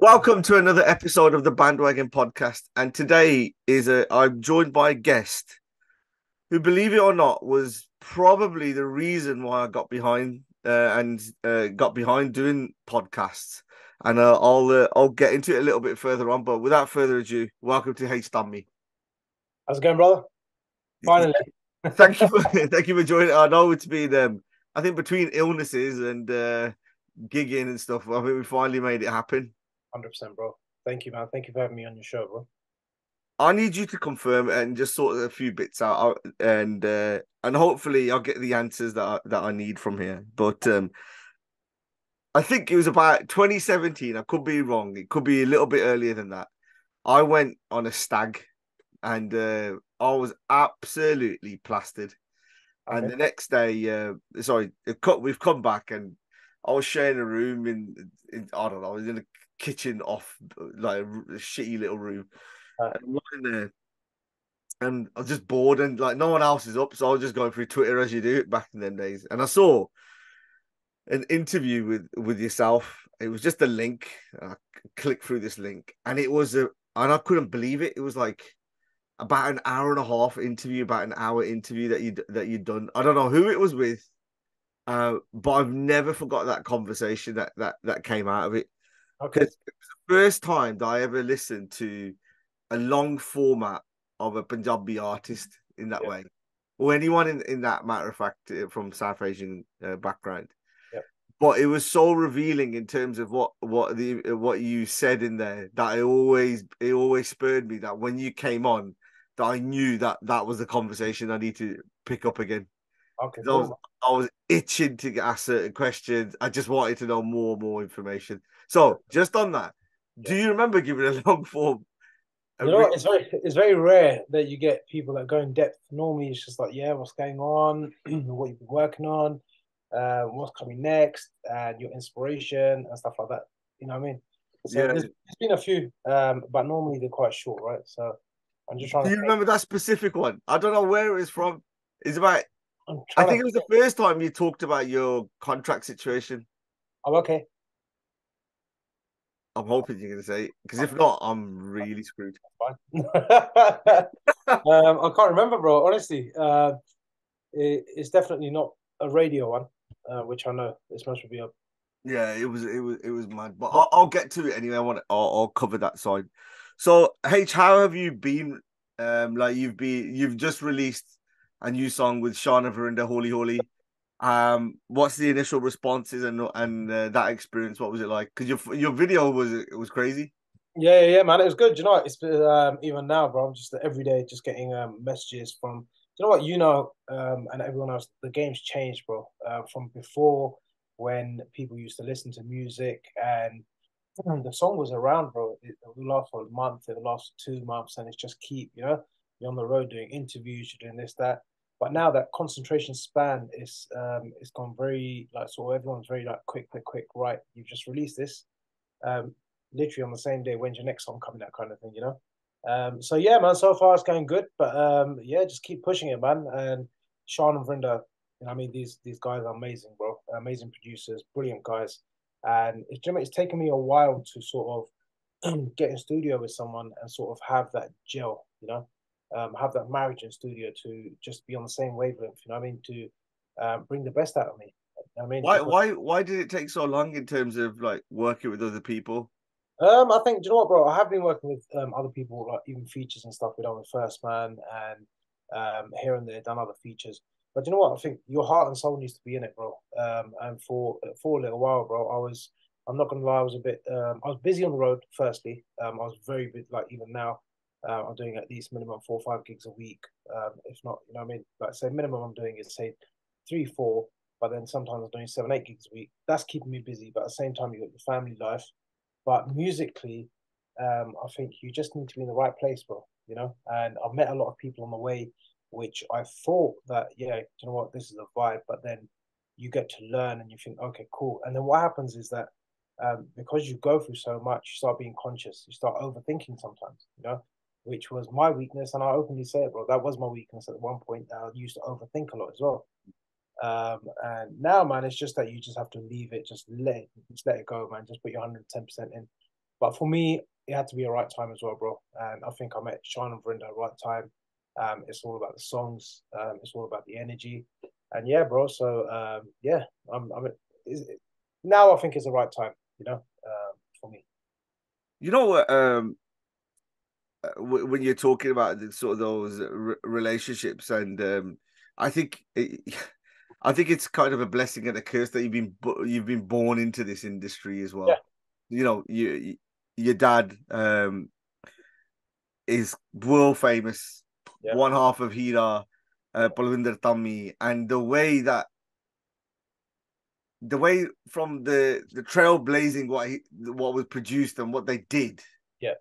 Welcome to another episode of the Bandwagon Podcast, and today is I'm joined by a guest who, believe it or not, was probably the reason why I got behind doing podcasts, and I'll get into it a little bit further on. But without further ado, welcome to H Dhami. How's it going, brother? Finally, thank you for joining. I know it's been I think between illnesses and gigging and stuff, I think we finally made it happen. 100%, bro. Thank you, man. Thank you for having me on your show, bro. I need you to confirm and just sort a few bits out, and hopefully I'll get the answers that I need from here. But I think it was about 2017. I could be wrong. It could be a little bit earlier than that. I went on a stag, and I was absolutely plastered. Okay. And the next day, we've come back, and I was sharing a room I was in a kitchen off, like a shitty little room. And I'm lying there, and I was just bored, and like no one else is up, so I was just going through Twitter as you do it back in them days. And I saw an interview with yourself. It was just a link. I clicked through this link, and and I couldn't believe it. It was like about an hour and a half interview, about an hour interview that you'd done. I don't know who it was with. But I've never forgot that conversation that came out of it. Okay. It was the first time that I ever listened to a long format of a Punjabi artist in that way, or anyone in that matter of fact from South Asian background. Yeah. But it was so revealing in terms of what you said in there that it always spurred me that when you came on, that I knew that was the conversation I need to pick up again. Okay, cool. I was itching to ask certain questions. I just wanted to know more and more information. So just on that, do you remember giving a long form? You know what? It's very rare that you get people that go in depth. Normally it's just like, yeah, what's going on? What you've been working on? What's coming next? And your inspiration and stuff like that. You know what I mean? So yeah. There's been a few, but normally they're quite short, right? So I'm just trying to... Do you remember that specific one? I don't know where it is from. It's about... I think it was the first time you talked about your contract situation. Oh, okay. I'm hoping you're going to say it, because if not, I'm really screwed. I can't remember, bro, honestly. It's definitely not a radio one, which I know it's supposed to be up. Yeah, it was mad, but I'll get to it anyway. I'll cover that side. So, H, how have you been? You've just released a new song with Shaan and Verinder, Hauli Hauli. What's the initial responses and that experience? What was it like? Because your video was crazy. Yeah, man, it was good. You know, it's even now, bro. I'm just every day just getting messages from. You know what? And everyone else. The game's changed, bro. From before, when people used to listen to music and the song was around, bro. It last for a month, it last 2 months, and it's just keep. You know, you're on the road doing interviews, you're doing this, that. But now that concentration span is it's gone very, like, sort of everyone's very like quick, right? You've just released this, literally on the same day. When's your next song coming out, kind of thing, you know? So yeah, man. So far it's going good, but yeah, just keep pushing it, man. And Shaan and Verinder, you know, I mean, these guys are amazing, bro. Amazing producers, brilliant guys. And it's taken me a while to sort of get in studio with someone and sort of have that gel, you know. Have that marriage in studio to just be on the same wavelength, you know what I mean, to bring the best out of me. I mean, why did it take so long in terms of like working with other people? I think, do you know what, bro? I have been working with other people, like even features and stuff. We done with First Man and here and there, done other features. But do you know what? I think your heart and soul needs to be in it, bro. And for a little while, bro, I'm not gonna lie, I was a bit, I was busy on the road. Firstly, I was very busy, like even now. I'm doing at least minimum 4 or 5 gigs a week, if not, you know what I mean? Like, say minimum I'm doing is, say, 3, 4, but then sometimes I'm doing 7, 8 gigs a week. That's keeping me busy, but at the same time, you've got your family life. But musically, I think you just need to be in the right place, bro, you know? And I've met a lot of people on the way, which I thought that, yeah, you know what, this is a vibe, but then you get to learn and you think, okay, cool. And then what happens is that because you go through so much, you start being conscious. You start overthinking sometimes, you know? Which was my weakness, and I openly say it, bro. That was my weakness at one point. I used to overthink a lot as well. And now, man, it's just that you just have to leave it, just let it go, man. Just put your 110% in, But for me, it had to be a right time as well, bro. And I think I met Shaan and Verinder at the right time. It's all about the songs. It's all about the energy. And yeah, bro. So yeah, now I think it's the right time, you know, for me. You know what? When you're talking about sort of those relationships, and I think it's kind of a blessing and a curse that you've been born into this industry as well. Yeah. You know, your dad is world famous. Yeah. One half of Hira, Palvinder Tammi, and the way from the trailblazing what was produced and what they did. Yeah.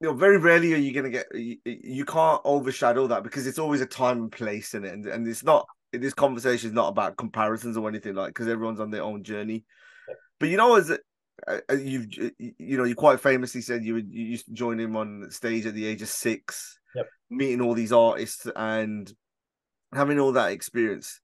You know, very rarely are you going to get, you can't overshadow that, because it's always a time and place in it. And it's not, this conversation is not about comparisons or anything like, because everyone's on their own journey. Yeah. But you know, you quite famously said you used to join him on stage at the age of 6, yep, meeting all these artists and having all that experience.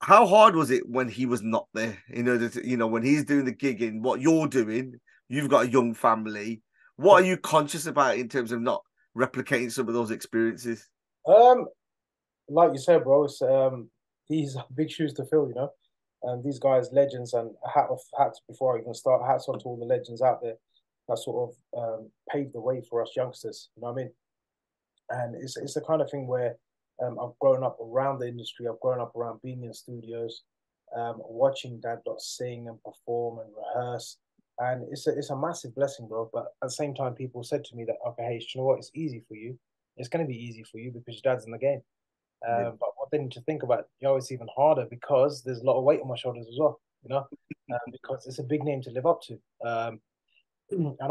How hard was it when he was not there? In order to, you know, when he's doing the gigging, what you're doing, you've got a young family. What are you conscious about in terms of not replicating some of those experiences? Like you said, bro, it's these are big shoes to fill, you know. And these guys, legends, and hats before I even start, hats on to all the legends out there that sort of paved the way for us youngsters, you know what I mean? And it's the kind of thing where I've grown up around the industry, I've grown up around being in studios, watching Dad lot sing and perform and rehearse, and it's a massive blessing, bro. But at the same time, people said to me that, okay, hey, you know what, it's easy for you, it's going to be easy for you because your dad's in the game. Yeah. But what they need to think about, you know, it's even harder because there's a lot of weight on my shoulders as well, you know, because it's a big name to live up to. And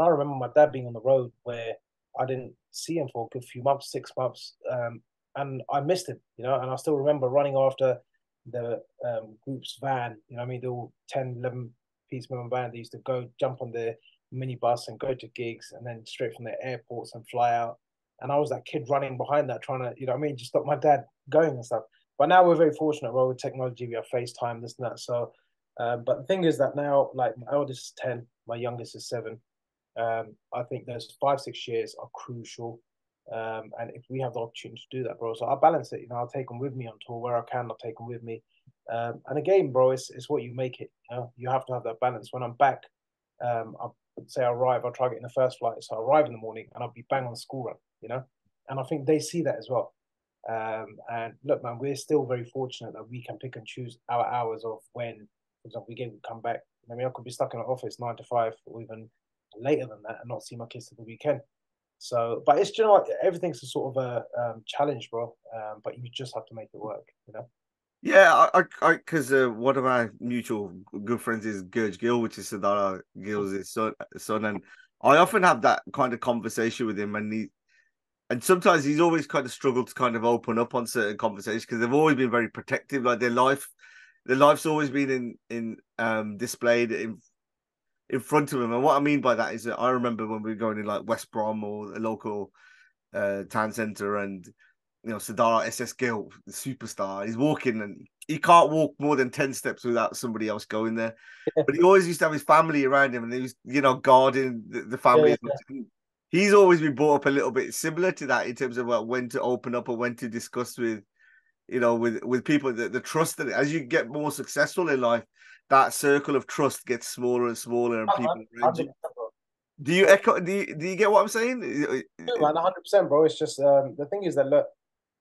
I remember my dad being on the road where I didn't see him for a good few months, 6 months, and I missed him, you know. And I still remember running after the group's van, you know what I mean, the all 10, 11-piece member band. They used to go jump on the minibus and go to gigs and then straight from the airports and fly out. And I was that kid running behind that, trying to, you know what I mean, just stop my dad going and stuff. But now we're very fortunate, well, with technology, we have FaceTime, this and that. So, but the thing is that now, like, my eldest is 10, my youngest is 7. I think those 5-6 years are crucial. And if we have the opportunity to do that, bro, so I'll balance it. You know, I'll take them with me on tour where I can, I'll take them with me. And again, bro, it's what you make it. You know, you have to have that balance. When I'm back, I'll try to get in the first flight. So I'll arrive in the morning and I'll be bang on school run, you know? And I think they see that as well. And look, man, we're still very fortunate that we can pick and choose our hours of when, for example, we come back. I mean, I could be stuck in an office 9 to 5 or even later than that and not see my kids till the weekend. So, but it's, you know, everything's a sort of a challenge, bro. But you just have to make it work, you know? Yeah, because one of my mutual good friends is Gurj Gill, which is Sadara Gill's son, and I often have that kind of conversation with him, and sometimes he's always kind of struggled to kind of open up on certain conversations because they've always been very protective, like their life's always been displayed in front of him. And what I mean by that is that I remember when we were going in like West Brom or a local town centre, and you know, Sadara, SS Guild, the superstar, he's walking and he can't walk more than 10 steps without somebody else going there. But he always used to have his family around him and he was, you know, guarding the family. Yeah. He's always been brought up a little bit similar to that in terms of like when to open up or when to discuss with, you know, with people, the trust that as you get more successful in life, that circle of trust gets smaller and smaller and people around you. Do you get what I'm saying? Yeah, man, 100%, bro. It's just the thing is that, look,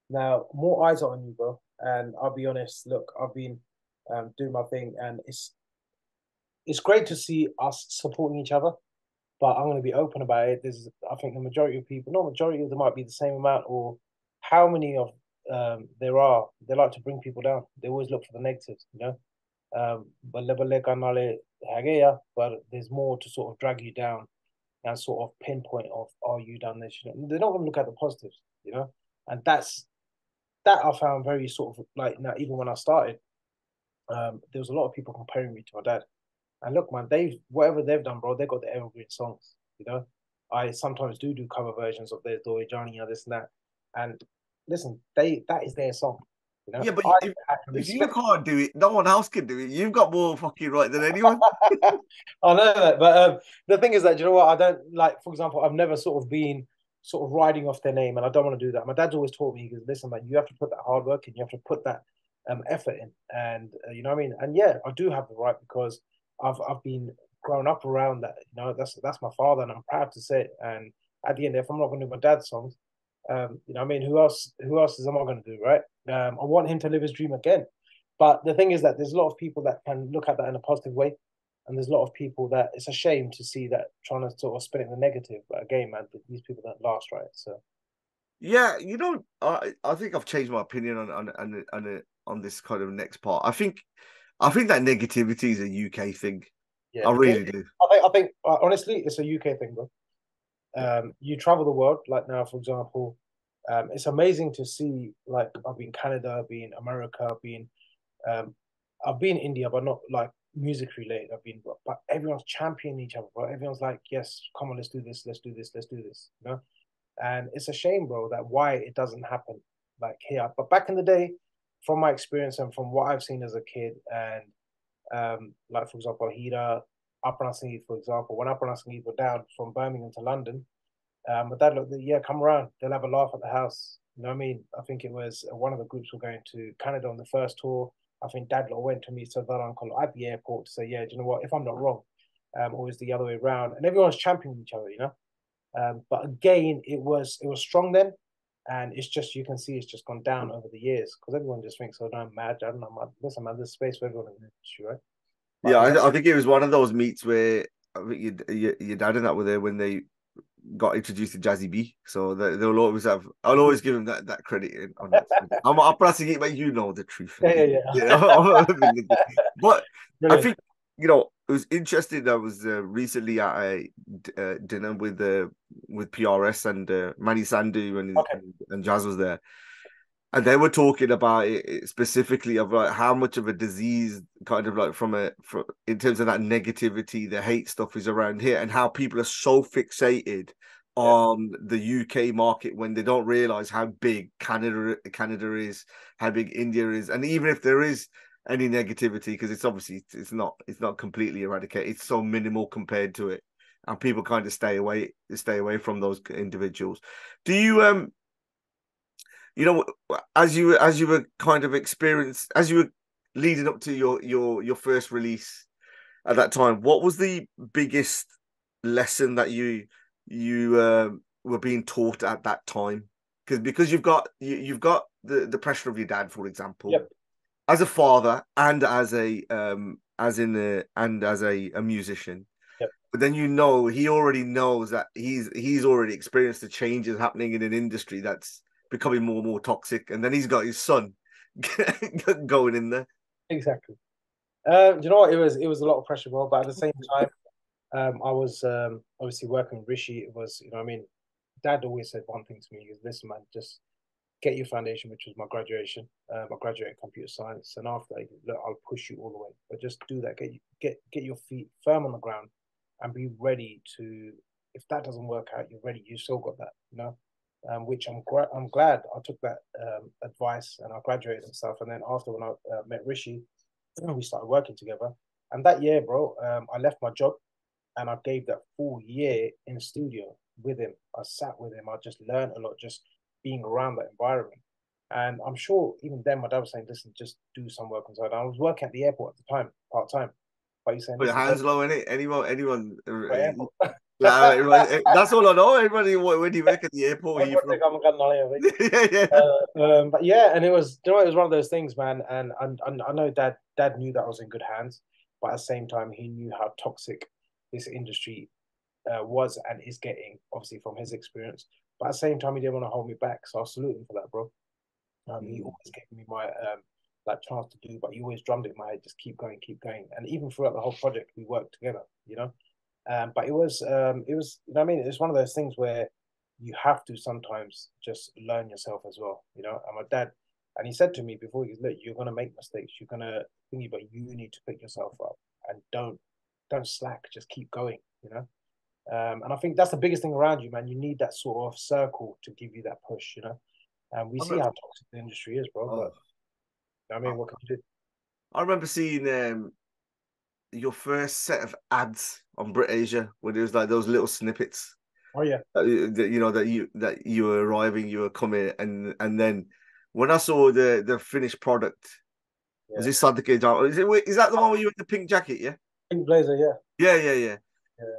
now, more eyes are on you, bro. And I'll be honest, look, I've been doing my thing, and it's great to see us supporting each other, but I'm going to be open about it. There's, I think the majority of people, not majority of them, might be the same amount, or how many of there are, they like to bring people down. They always look for the negatives, you know. But there's more to sort of drag you down and sort of pinpoint of, oh, you done this, you know. They're not going to look at the positives, you know. And that I found very sort of like, now, even when I started, there was a lot of people comparing me to my dad. And look, man, whatever they've done, bro, they've got the evergreen songs, you know. I sometimes do cover versions of their Doi Jani, you know, this and that. And listen, that is their song. You know? Yeah, but if you can't do it, no one else can do it. You've got more fucking right than anyone. I know that, but the thing is that, do you know what? I don't like, for example, I've never sort of been sort of riding off their name, and I don't want to do that. My dad's always taught me, he goes, listen, man, you have to put that hard work in, you have to put that effort in, and you know what I mean? And yeah, I do have the right because I've been grown up around that. You know, that's my father, and I'm proud to say it. And at the end, if I'm not going to do my dad's songs, you know what I mean, who else am I going to do, right? I want him to live his dream again. But the thing is that there's a lot of people that can look at that in a positive way. And there's a lot of people that it's a shame to see that trying to sort of spin it in the negative. But again, man, these people don't last, right? So, yeah, you know, I think I've changed my opinion on this kind of next part. I think that negativity is a UK thing. Yeah, I really do. I think honestly, it's a UK thing, bro. You travel the world, like now, for example, it's amazing to see, like, I've been Canada, I've been America, I've been India, but not like music related. But everyone's championing each other, bro. Everyone's like, yes, come on, let's do this, you know? And it's a shame, bro, that why it doesn't happen like here. But back in the day, from my experience and from what I've seen as a kid, and like, for example, Hira, Apna Sangeet, for example, when Apna Sangeet were down from Birmingham to London, my dad looked, yeah, come around, they'll have a laugh at the house. You know what I mean? I think it was one of the groups were going to Canada on the first tour. I think dad went to meet Sadara Gill at the airport to say, yeah, do you know what, if I'm not wrong, or it's the other way around. And everyone's championing each other, you know? But again, it was strong then. And it's just, you can see it's just gone down over the years because everyone just thinks, oh, no, I'm mad. I don't know, man. Listen, man, there's space for everyone in the industry, right? But yeah, I think it was one of those meets where I think your dad and that were there when they got introduced to Jazzy B. So they'll always have, I'll always give him that credit. I'm pressing it, but you know the truth. Yeah. But brilliant. I think, you know, it was interesting. I was recently at a dinner with PRS and Mani Sandhu and Jazz was there. And they were talking about it specifically of like how much of a disease kind of like from in terms of that negativity, the hate stuff is around here and how people are so fixated on the UK market when they don't realize how big Canada is, how big India is. And even if there is any negativity, because it's obviously it's not completely eradicated, it's so minimal compared to it, and people kind of stay away from those individuals. Do you you know, as you were kind of experienced, as you were leading up to your first release at that time, what was the biggest lesson that you were being taught at that time? Because you've got the pressure of your dad, for example. Yep. As a father and as a musician, yep. But then you know he already knows that he's already experienced the changes happening in an industry that's becoming more and more toxic, and then he's got his son going in there. Exactly. You know what? It was a lot of pressure, bro. But at the same time, I was obviously working with Rishi. It was, you know what I mean, Dad always said one thing to me: "Is listen, man, just get your foundation," which was my graduation. I graduated in computer science, and after that, look, I'll push you all the way. But just do that. Get your feet firm on the ground, and be ready to. If that doesn't work out, you're ready. You still got that, you know. Which I'm glad I took that advice and I graduated and stuff. And then after when I met Rishi, we started working together. And that year, bro, I left my job and I gave that full year in studio with him. I sat with him. I just learned a lot just being around that environment. And I'm sure even then my dad was saying, listen, just do some work inside. And I was working at the airport at the time, part-time. But he's saying... Put your hands low, innit? Anyone... Like, that's all I know. Everybody, when you work at the airport, but yeah, and it was, you know, it was one of those things, man. And I know Dad knew that I was in good hands, but at the same time, he knew how toxic this industry was and is getting, obviously from his experience. But at the same time, he didn't want to hold me back, so I salute him for that, bro. He always gave me my that chance to do, but he always drummed it in my head, just keep going. And even throughout the whole project, we worked together, you know. But it was, you know what I mean? It's one of those things where you have to sometimes just learn yourself as well, you know? And my dad, and he said to me before, he said, look, you're going to make mistakes. You're going to think, but you need to pick yourself up and don't slack. Just keep going, you know? And I think that's the biggest thing around you, man. You need that sort of circle to give you that push, you know? And we see how toxic the industry is, bro. Oh. You know what I mean? What can you do? I remember seeing your first set of ads on BritAsia where there was like those little snippets. Oh yeah. That, you know, that you were arriving, you were coming, and then when I saw the finished product, yeah. Is this Sadke Gidama? Is that the one where you were in the pink jacket? Yeah. Pink blazer. Yeah. Yeah.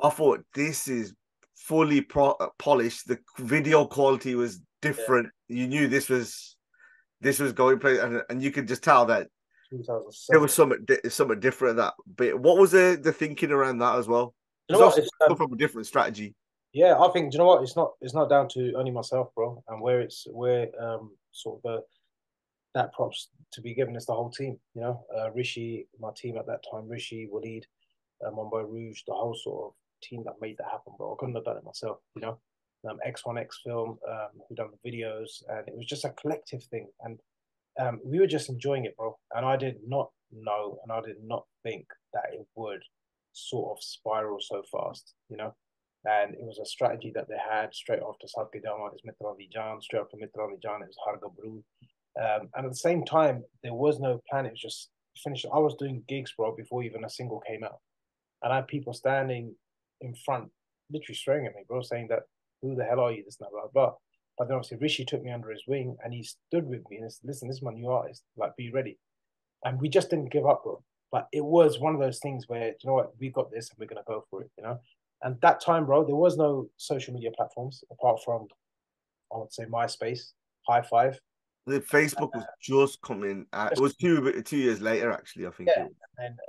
I thought this is fully polished. The video quality was different. Yeah. You knew this was going place, and you could just tell that there was something different. That bit. What was the thinking around that as well? You know what? It's from a different strategy. Yeah, I think, do you know what, it's not down to only myself, bro, and that props to be given is the whole team, you know, Rishi, my team at that time, Rishi, Walid, Mumbai Rouge, the whole sort of team that made that happen, bro. I couldn't have done it myself, you know. X One X Film, who done the videos, and it was just a collective thing, and we were just enjoying it, bro. And I did not know, and I did not think that it would sort of spiral so fast, you know. And it was a strategy that they had straight after Sadke Gidama, it's Mitran De Jaan, straight after Mitran De Jaan, it was Harga Gabrud. And at the same time, there was no plan, it was just finished. I was doing gigs, bro, before even a single came out. And I had people standing in front, literally swearing at me, bro, saying that, who the hell are you, this and that, blah, blah. But then obviously Rishi took me under his wing and he stood with me and said, listen, this is my new artist, like, be ready. And we just didn't give up, bro. But it was one of those things where, you know what, we got this and we're going to go for it, you know? And that time, bro, there was no social media platforms apart from, I would say, MySpace, High Five. The Facebook was just coming out. It was two years later, actually, I think. Yeah,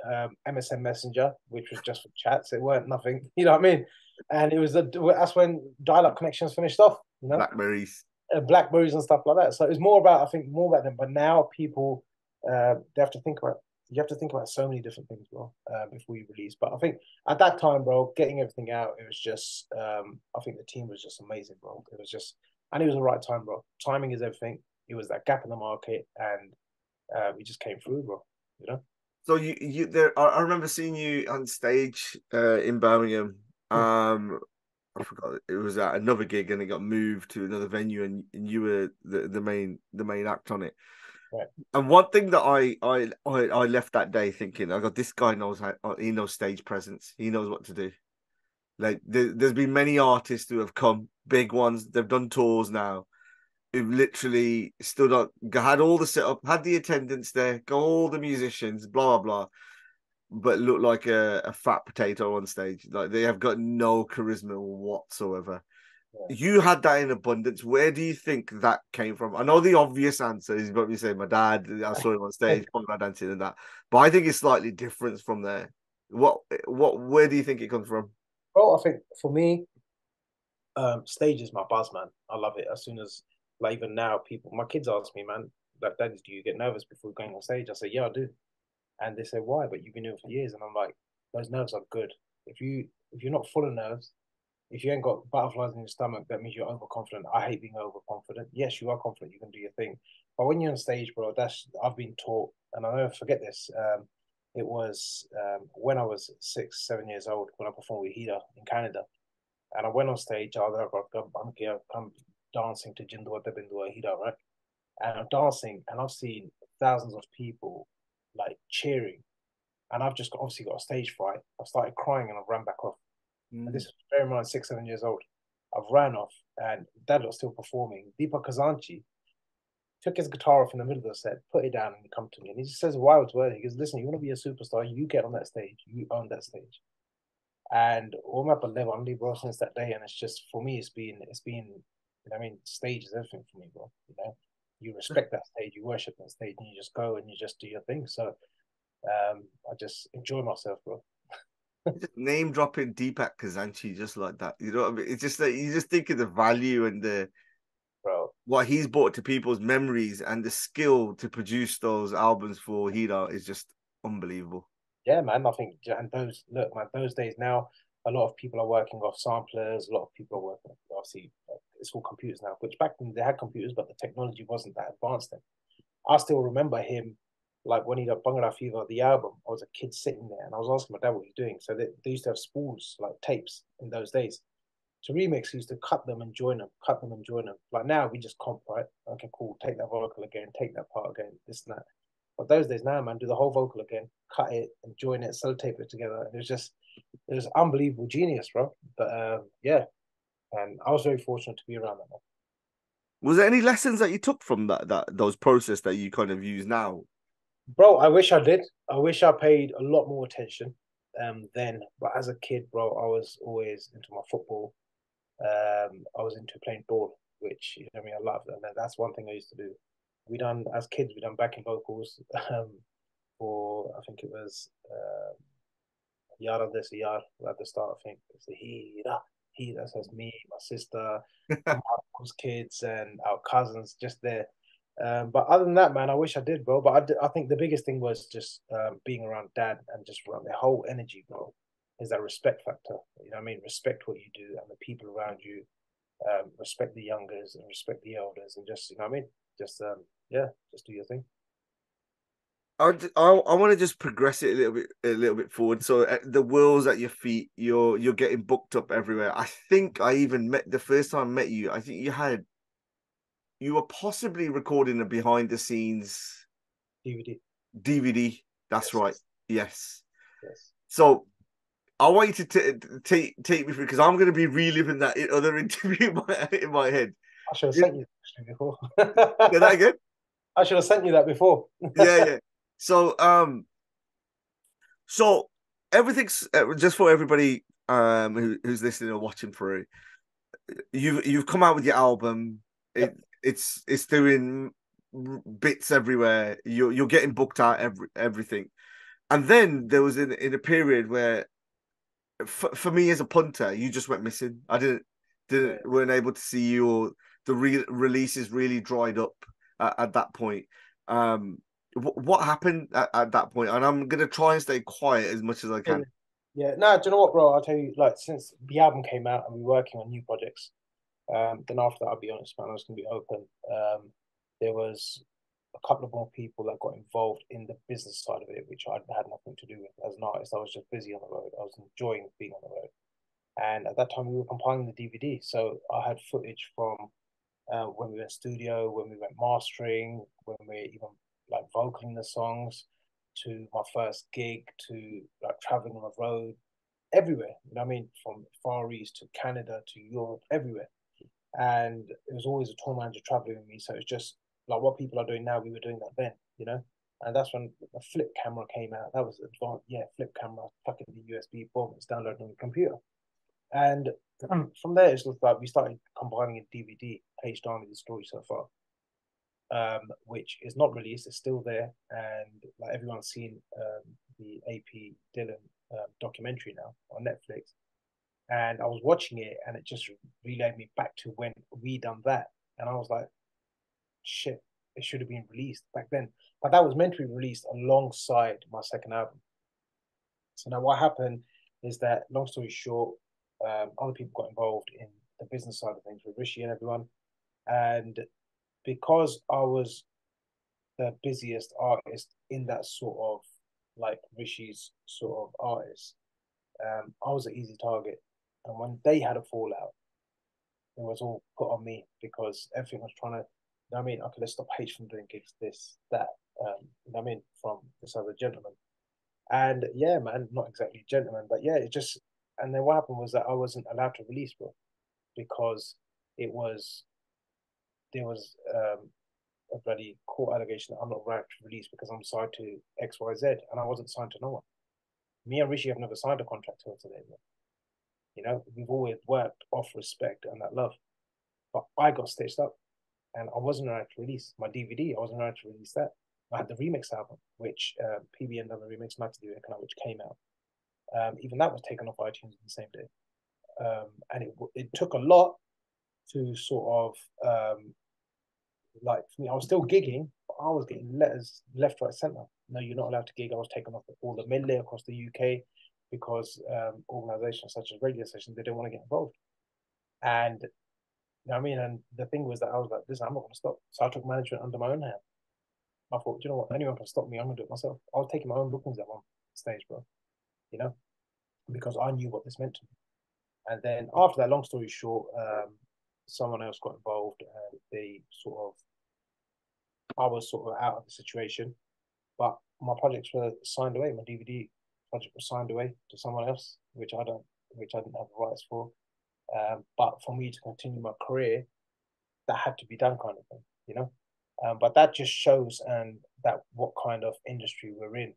and MSN Messenger, which was just for chats. It weren't nothing, you know what I mean? And it was that's when dial-up connections finished off. You know? Blackberries and stuff like that. So it was more about them. But now people, they have to think about it. You have to think about so many different things, bro, before you release. But I think at that time, bro, getting everything out, it was just, I think the team was just amazing, bro. It was just, and it was the right time, bro. Timing is everything. It was that gap in the market, and we just came through, bro, you know? So you there, I remember seeing you on stage in Birmingham. I forgot, it was at another gig and it got moved to another venue, and you were the main act on it. Right. And one thing that I left that day thinking, I got, this guy knows how, he knows stage presence. He knows what to do. Like there's been many artists who have come, big ones. They've done tours now, who've literally stood up, had all the setup, had the attendance there, got all the musicians, blah blah, but look like a fat potato on stage. Like they have got no charisma whatsoever. Yeah. You had that in abundance. Where do you think that came from? I know the obvious answer is what you say, my dad, I saw him on stage, Bangla dancing and that. But I think it's slightly different from there. Where do you think it comes from? Well, I think for me, stage is my buzz, man. I love it. As soon as, like even now, people, my kids ask me, man, like, Daddy, do you get nervous before going on stage? I say, yeah, I do. And they say, why? But you've been doing it for years. And I'm like, those nerves are good. If you're not full of nerves, if you ain't got butterflies in your stomach, that means you're overconfident. I hate being overconfident. Yes, you are confident. You can do your thing. But when you're on stage, bro, I've been taught, and I'll never forget this. It was when I was 6, 7 years old, when I performed with Hira in Canada. And I went on stage. I'm dancing to Jindua Debindua Hira, right? And I'm dancing, and I've seen thousands of people, like, cheering. And I've just obviously got a stage fright. I started crying, and I ran back off. And this is very much 6, 7 years old. I've ran off, and Dad was still performing. Deepak Kazanchi took his guitar off in the middle of the set, put it down, and he come to me. And he just says a wild word. He goes, listen, you want to be a superstar, you get on that stage. You own that stage. And all my live only, bro, since that day. And it's just, for me, it's been, you know I mean, stage is everything for me, bro. You know, you respect that stage, you worship that stage, and you just go and you just do your thing. So I just enjoy myself, bro. Just name dropping Deepak Kazanchi just like that, you know what I mean? It's just like you just think of the value and the, bro, what he's brought to people's memories, and the skill to produce those albums for Hira is just unbelievable. Yeah, man. I think, and those, look, man, those days now, a lot of people are working off samplers, a lot of people are working, obviously, it's all computers now, which back then they had computers, but the technology wasn't that advanced then. I still remember him. Like when he did Bangla Fever, the album, I was a kid sitting there and I was asking my dad what he's doing. So they used to have spools, like tapes in those days. To remix, he used to cut them and join them, cut them and join them. Like now we just comp, right? Okay, cool, take that vocal again, take that part again, this and that. But those days now, man, do the whole vocal again, cut it and join it, sellotape it together. And it was unbelievable genius, bro. But yeah, and I was very fortunate to be around that, man. Was there any lessons that you took from those process that you kind of use now? Bro, I wish I did. I wish I paid a lot more attention then. But as a kid, bro, I was always into my football. I was into playing ball, which, you know, I mean, I loved. And that's one thing I used to do. We done, as kids, we done backing vocals for, I think it was Yara Des Yar at the start, I think. It's the Hira. Hira, so it's me, my sister, my uncle's kids, and our cousins just there. But other than that, man, I wish I did, bro. But I think the biggest thing was just being around dad and just around the whole energy, bro, is that respect factor. You know what I mean? Respect what you do and the people around you. Respect the youngers and respect the elders, and just, you know what I mean? Just, yeah, just do your thing. I want to just progress it a little bit forward. So the world's at your feet. You're getting booked up everywhere. I think I even met the first time I met you. I think you were possibly recording a behind the scenes DVD. That's right. Yes. Yes. So I want you to take me through, because I'm going to be reliving that other interview in my head. I should have sent you that before. Did that again? I should have sent you that before. Yeah. So, so everything's just for everybody who's listening or watching through. You've come out with your album. Yep. It's doing bits everywhere. You're getting booked out everything, and then there was in a period where, for me as a punter, you just went missing. I weren't able to see you, or the releases really dried up at that point. What happened at that point? And I'm gonna try and stay quiet as much as I can. Yeah, no, do you know what, bro? I'll tell you, like, since the album came out and we were working on new projects, then after that, I'll be honest, man, I was gonna be open. There was a couple of more people that got involved in the business side of it, which I had nothing to do with as an artist. I was just busy on the road. I was enjoying being on the road. And at that time, we were compiling the DVD. So I had footage from when we went studio, when we went mastering, when we were even like vocaling the songs, to my first gig, to like traveling on the road, everywhere. You know what I mean? From Far East to Canada to Europe, everywhere. And it was always a tour manager traveling with me. So it's just like what people are doing now, we were doing that then, you know? And that's when the flip camera came out. That was advanced. Yeah, flip camera, fucking the USB, boom, it's downloaded on the computer. And from there, it's just like we started combining a DVD, H Dhami, The Story So Far, which is not released, it's still there. And like everyone's seen the AP Dylan documentary now on Netflix. And I was watching it, and it just relayed me back to when we done that. And I was like, shit, it should have been released back then. But that was meant to be released alongside my second album. So now what happened is that, long story short, other people got involved in the business side of things with Rishi and everyone. And because I was the busiest artist in that sort of, like, Rishi's sort of artist, I was an easy target. And when they had a fallout, it was all put on me, because everything was trying to, you know what I mean? Okay, let's stop H from doing gigs, this, that, you know what I mean? From this other gentleman. And yeah, man, not exactly gentleman, but yeah, it just... And then what happened was that I wasn't allowed to release, bro, because there was a bloody court allegation that I'm not allowed to release because I'm signed to XYZ, and I wasn't signed to no one. Me and Rishi have never signed a contract till today, bro. You know, we've always worked off respect and that love. But I got stitched up, and I wasn't allowed to release my DVD. I wasn't allowed to release that. I had the remix album, which PBN done the remix, Matter Do It, which came out. Even that was taken off iTunes the same day. And it took a lot to sort of, like, for me, I was still gigging, but I was getting letters left, right, centre. No, you're not allowed to gig. I was taken off all the medley across the UK because organisations such as radio stations, they didn't want to get involved. And, you know what I mean? And the thing was that I was like, listen, I'm not going to stop. So I took management under my own hand. I thought, you know what? Anyone can stop me. I'm going to do it myself. I was taking my own bookings at one stage, bro. You know, because I knew what this meant to me. And then after that, long story short, someone else got involved, and I was sort of out of the situation. But my projects were signed away. My DVD project was signed away to someone else, which I didn't have the rights for. But for me to continue my career, that had to be done, kind of thing, you know. But that just shows that what kind of industry we're in.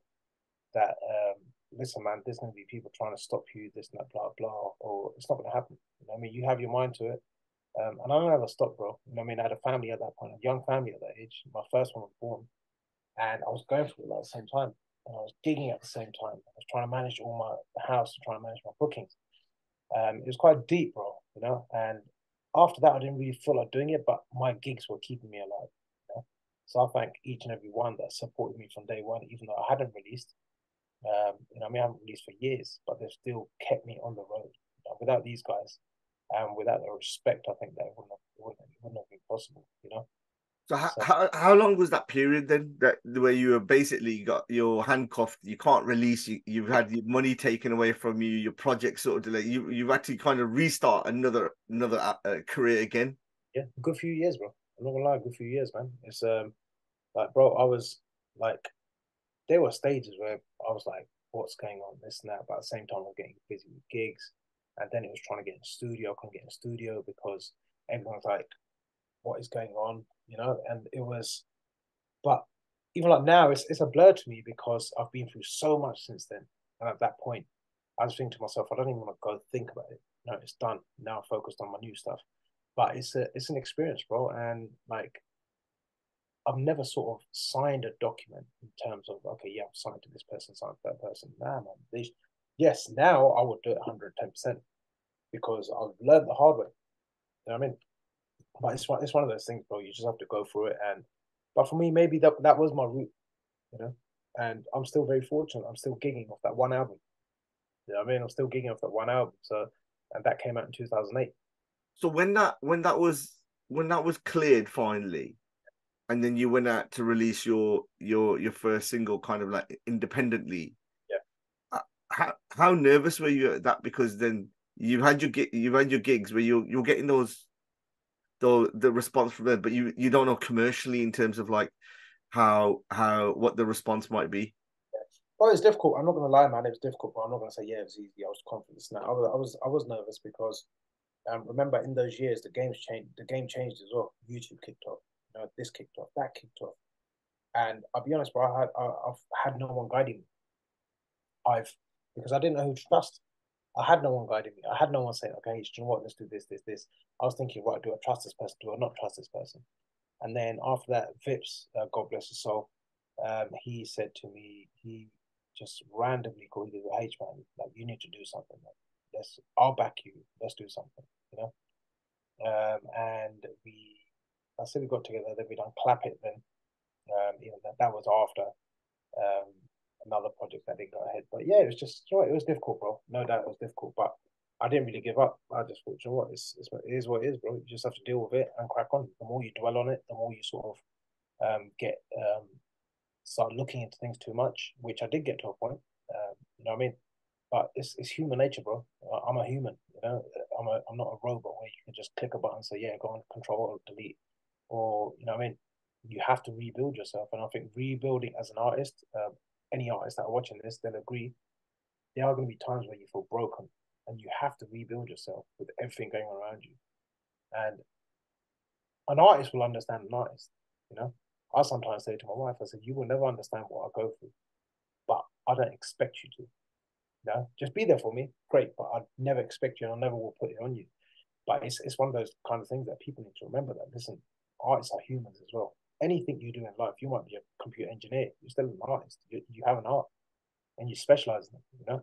That listen, man, there's going to be people trying to stop you, this and that, blah blah, or it's not going to happen. You know what I mean, you have your mind to it. And I don't ever stop, bro. You know what I mean, I had a family at that point, a young family at that age. My first one was born, and I was going through it at the same time, and I was digging at the same time. I was trying to manage all my house, trying to manage my bookings. It was quite deep, bro. You know, and after that, I didn't really feel like doing it, but my gigs were keeping me alive. You know? So I thank each and every one that supported me from day one, even though I hadn't released. You know, I mean, I haven't released for years, but they've still kept me on the road. You know? Without these guys, and without their respect, I think that it wouldn't have been possible. You know. So how long was that period then, that where you were basically got your handcuffed, you can't release, you've had your money taken away from you, your project sort of delayed, you've actually kind of restart another career again? Yeah, a good few years, bro. I'm not gonna lie, a good few years, man. It's like, bro, I was like, there were stages where I was like, what's going on, this and that, but at the same time I was getting busy with gigs, and then it was trying to get in the studio. I couldn't get in the studio because everyone's like, what is going on, you know? And it was, but even like now, it's a blur to me because I've been through so much since then. And at that point, I was thinking to myself, I don't even want to go think about it. No, it's done. Now I'm focused on my new stuff. But it's an experience, bro. And like, I've never sort of signed a document in terms of, okay, yeah, I'm signed to this person, signed to that person. Nah, man. Yes, now I would do it 110% because I've learned the hard way. You know what I mean? But it's one of those things, bro. You just have to go through it. But for me, maybe that was my route, you know. And I'm still very fortunate. I'm still gigging off that one album. You know what I mean? I'm still gigging off that one album. So, and that came out in 2008. So when that was cleared finally, and then you went out to release your first single, kind of like independently. Yeah. How nervous were you at that? Because then you've had your gigs where you're getting those. The response from them, but you don't know commercially in terms of like what the response might be. Well, it's difficult. I'm not gonna lie, man. It was difficult, but I'm not gonna say yeah, it was easy. I was confident. Now I was nervous because remember in those years the game changed as well. YouTube kicked off. You know, this kicked off, that kicked off, and I'll be honest, bro. I've had no one guiding me. Because I didn't know who to trust. I had no one guiding me. I had no one saying, okay, do you know what, let's do this, this, this. I was thinking, right, do I trust this person? Do I not trust this person? And then after that, Vips, God bless his soul, he said to me, he just randomly called me the H man, like, you need to do something. Like, I'll back you. Let's do something, you know? And I said we got together, then we done Clap It then. You know, that was after. Another project that didn't go ahead, but yeah, it was just, you know, it was difficult, bro. No doubt it was difficult, but I didn't really give up. I just thought, you know what, it is what it is, bro. You just have to deal with it and crack on. The more you dwell on it, the more you sort of start looking into things too much, which I did get to a point. You know what I mean? But it's human nature, bro. I'm a human, you know. I'm not a robot where you can just click a button and say, yeah, go on, control or delete, or you know what I mean. You have to rebuild yourself, and I think rebuilding as an artist. Any artists that are watching this, they'll agree. There are going to be times where you feel broken, and you have to rebuild yourself with everything going on around you. And an artist will understand an artist. You know, I sometimes say to my wife, I said, "You will never understand what I go through, but I don't expect you to. You know, just be there for me, great. But I never expect you, and I never will put it on you. But it's one of those kind of things that people need to remember. That listen, artists are humans as well." Anything you do in life, you might be a computer engineer, you're still an artist. You have an art, and you specialize in it, you know.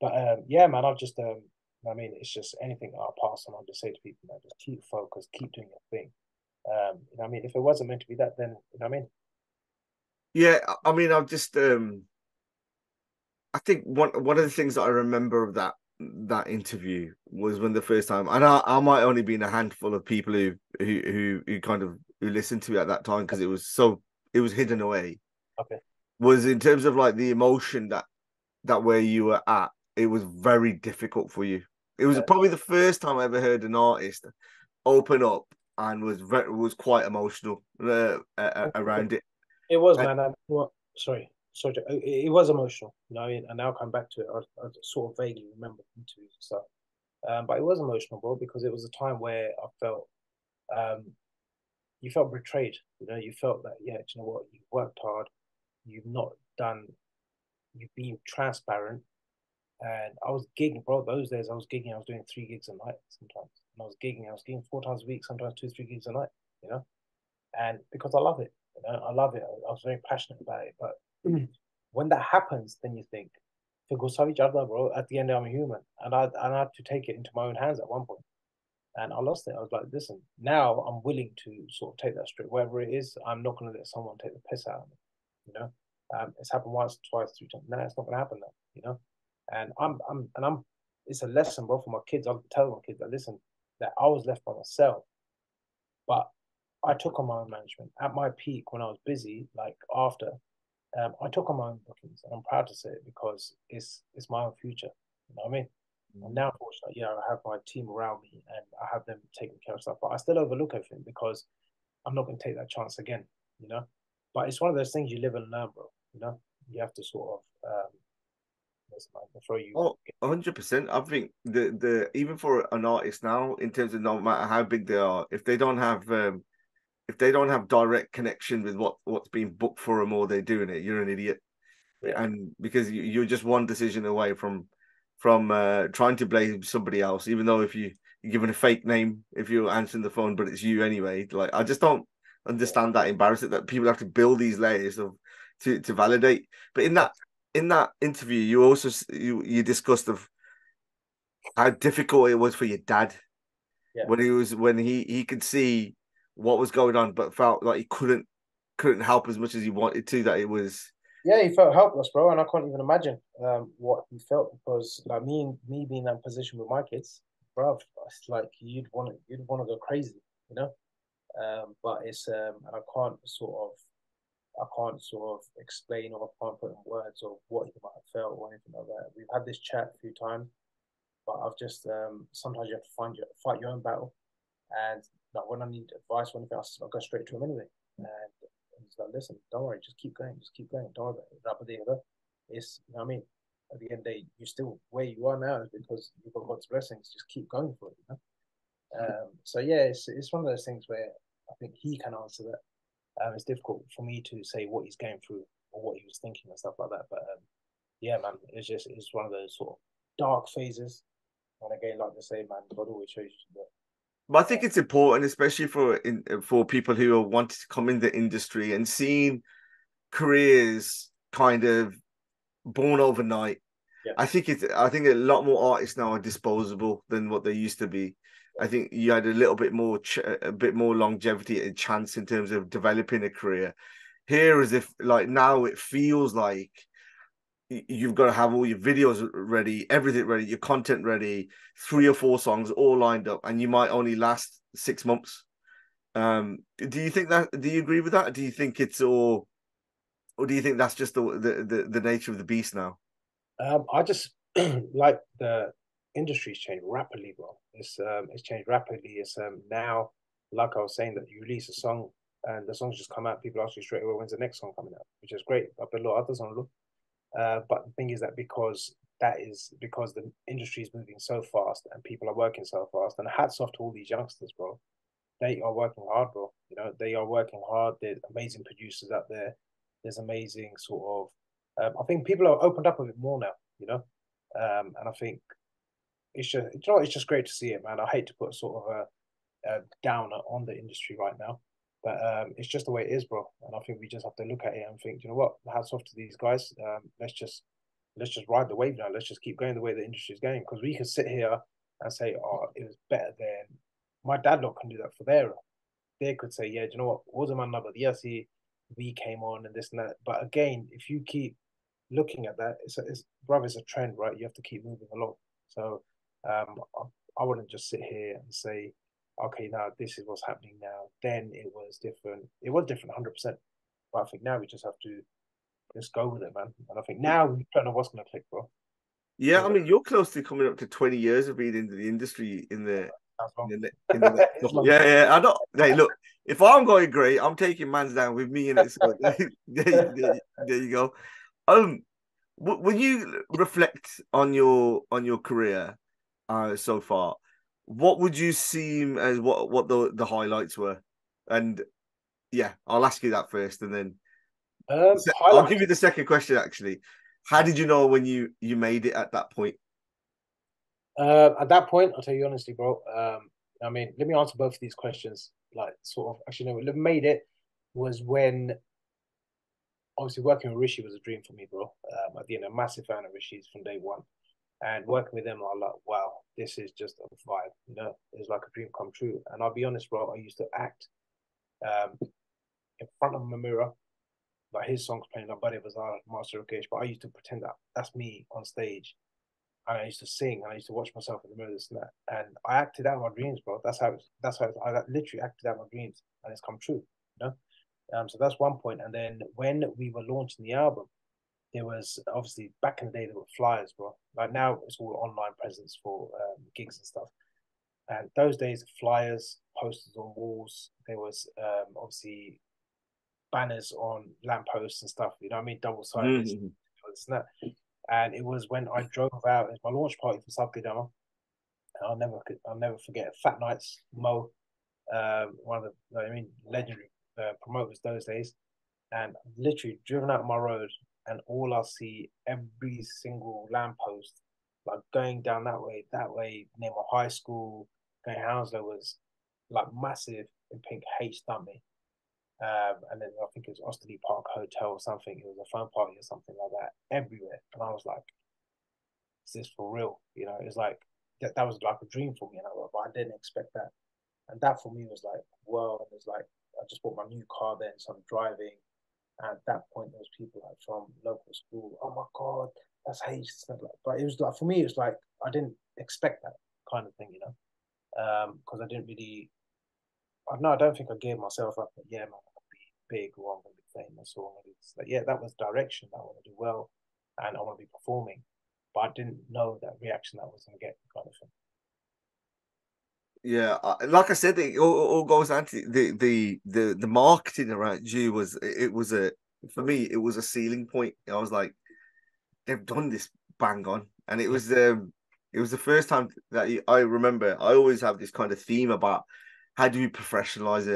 But yeah, man, I've just I mean, it's just anything I'll pass on. I'll just say to people, man, just keep focused, keep doing your thing. You know what I mean, if it wasn't meant to be that, then you know what I mean. Yeah, I mean, I've just I think one of the things that I remember of that interview was when the first time, and I might only been a handful of people who kind of who listened to it at that time because it was hidden away. Okay, was in terms of like the emotion that where you were at, it was very difficult for you. It was probably the first time I ever heard an artist open up and was quite emotional around it. It was, man. Sorry. So it was emotional, you know. And now come back to it, I sort of vaguely remember interviews and stuff. But it was emotional, bro, because it was a time where I felt, you felt betrayed. You know, you felt that, yeah, do you know what? You've worked hard. You've not done. You've been transparent. And I was gigging, bro. Those days I was gigging. I was doing 3 gigs a night sometimes. And I was gigging 4 times a week, sometimes 2-3 gigs a night. You know, and because I love it. You know, I love it. I was very passionate about it, but. When that happens, then you think, bro, at the end I'm a human, and I had to take it into my own hands at one point, and I lost it. I was like, listen, now I'm willing to sort of take that strip, wherever it is. I'm not going to let someone take the piss out of me, you know. It's happened once, twice, 3 times. No, it's not going to happen now, you know. And I'm it's a lesson, bro, for my kids. I'll tell my kids that, listen, that I was left by myself, but I took on my own management at my peak when I was busy, like after. I took on my own bookings, and I'm proud to say it because it's my own future. You know what I mean? Mm-hmm. And now, fortunately, yeah, I have my team around me, and I have them taking care of stuff. But I still overlook everything because I'm not going to take that chance again. You know, but it's one of those things you live and learn, bro. You know, you have to sort of. Throw you. Oh, 100%. I think the even for an artist now, in terms of no matter how big they are, if they don't have. If they don't have direct connection with what's being booked for them or they're doing it, you're an idiot. Yeah. And because you're just one decision away from trying to blame somebody else, even though if you're given a fake name, if you're answering the phone, but it's you anyway. Like, I just don't understand that embarrassment that people have to build these layers to validate. But in that interview, you also you discussed of how difficult it was for your dad when he could see what was going on, but felt like he couldn't help as much as he wanted to. That it was, yeah, he felt helpless, bro, and I can't even imagine what he felt, because like me being in that position with my kids, bro, it's like you'd want to go crazy, you know. But it's and I can't sort of explain, or I can't put in words or what he might have felt or anything like that. We've had this chat a few times, but I've just sometimes you have to fight your own battle. And like when I need advice or anything else, I'll go straight to him anyway. And he's like, listen, don't worry, just keep going, don't worry about it. It's, you know what I mean? At the end of the day, you're still where you are now because you've got God's blessings, just keep going for it, you know? So yeah, it's one of those things where I think he can answer that. It's difficult for me to say what he's going through or what he was thinking and stuff like that. But yeah, man, it's one of those sort of dark phases. And again, like I say, man, God always shows you that. But I think it's important, especially for people who are wanting to come in the industry and seeing careers kind of born overnight. Yeah. I think a lot more artists now are disposable than what they used to be. I think you had a bit more longevity and chance in terms of developing a career. Here, as if like now, it feels like you've got to have all your videos ready, everything ready, your content ready, 3 or 4 songs all lined up, and you might only last 6 months. Do you think that? Do you agree with that? Do you think it's all, or do you think that's just the nature of the beast now? I just like the industry's changed rapidly, bro. It's changed rapidly. It's now, like I was saying, that you release a song and the songs just come out. People ask you straight away, when's the next song coming out? Which is great. I've been a lot of others on look. But the thing is that because the industry is moving so fast and people are working so fast, and hats off to all these youngsters, bro. They are working hard, bro. You know, they are working hard. There's amazing producers out there. There's amazing sort of, I think people are opened up a bit more now, you know? And I think it's just great to see it, man. I hate to put sort of a downer on the industry right now, but it's just the way it is, bro. And I think we just have to look at it and think, you know what? Hats off to these guys. Let's just ride the wave now. Let's just keep going the way the industry is going, because we can sit here and say, oh, it was better than my dad. Lot can do that for their own. They could say, yeah, do you know what? Wasn't my number? Yes, we came on and this and that. But again, if you keep looking at that, it's a trend, right? You have to keep moving along. So I wouldn't just sit here and say, okay, now this is what's happening now. Then it was different. It was different 100%. But I think now we just have to just go with it, man. And I think now we don't know what's going to click, bro. Yeah, I mean, you're close to coming up to 20 years of being into the industry in the... Yeah, I don't... Hey, look, if I'm going great, I'm taking mans down with me in it. So there you go. When you reflect on your career so far, what would you see as what the highlights were? And yeah, I'll ask you that first, and then I'll give you the second question. Actually, how did you know when you made it at that point? At that point, I'll tell you honestly, bro. I mean, let me answer both of these questions. Like, sort of, actually, no, made it was when, obviously, working with Rishi was a dream for me, bro. I've been a massive fan of Rishi's from day one. And working with him, I was like, wow, this is just a vibe. You know, it's like a dream come true. And I'll be honest, bro, I used to act in front of my mirror, like his songs playing, like Buddy Bazaar, Master of Cage, but I used to pretend that that's me on stage. And I used to sing, and I used to watch myself in the mirror, this and that. And I acted out my dreams, bro. That's how I literally acted out my dreams, and it's come true, you know? So that's one point. And then when we were launching the album, there was, obviously, back in the day, there were flyers, bro. Like, now it's all online presence for gigs and stuff. And those days, flyers, posters on walls, there was, obviously, banners on lampposts and stuff, you know what I mean? Double-sided, this and that. And it was when I drove out, it was my launch party for Sadke Gidama. And I'll never forget Fat Nights, Mo, one of the, you know what I mean, legendary promoters those days. And literally driven out of my road, and all I see, every single lamppost, like going down that way, near my high school, going to Hounslow, was like massive in pink H Dhami. And then I think it was Osterley Park Hotel or something. It was a fan party or something like that, everywhere. And I was like, is this for real? You know, it's like, that was like a dream for me. And I was like, but I didn't expect that. And that for me was like, whoa. And it's like, I just bought my new car then, so I'm driving. And at that point, there was people like from local school, oh my God, that's H. But it was like, for me, it was like, I didn't expect that kind of thing, you know, because I didn't really, I don't think I gave myself up, but yeah, man, big, or I'm going to be famous, or that was direction that I want to do well, and I want to be performing, but I didn't know that reaction that I was going to get, kind of thing. Yeah, like I said, it all goes down to the marketing around you. For me it was a ceiling point. I was like, they've done this bang on, and it was the first time that I remember. I always have this kind of theme about how do we professionalize